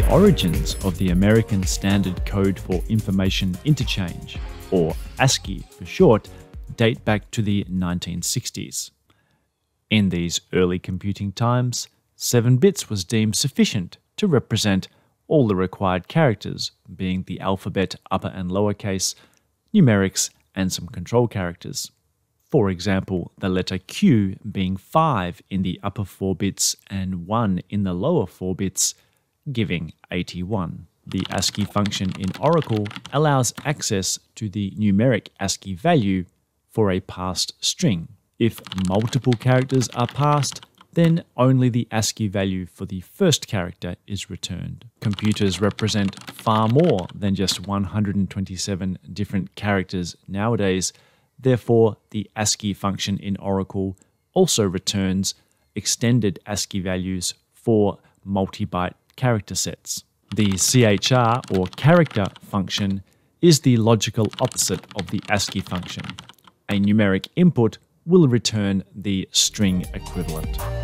the origins of the American Standard Code for Information Interchange, or ASCII for short, date back to the 1960s. In these early computing times, 7 bits was deemed sufficient to represent all the required characters, being the alphabet, upper and lowercase, numerics, and some control characters. For example, the letter Q being 5 in the upper 4 bits and 1 in the lower 4 bits, giving 81. The ASCII function in Oracle allows access to the numeric ASCII value for a passed string. If multiple characters are passed, then only the ASCII value for the first character is returned. Computers represent far more than just 127 different characters nowadays. Therefore, the ASCII function in Oracle also returns extended ASCII values for multi-byte character sets. The CHR, or character function, is the logical opposite of the ASCII function. A numeric input will return the string equivalent.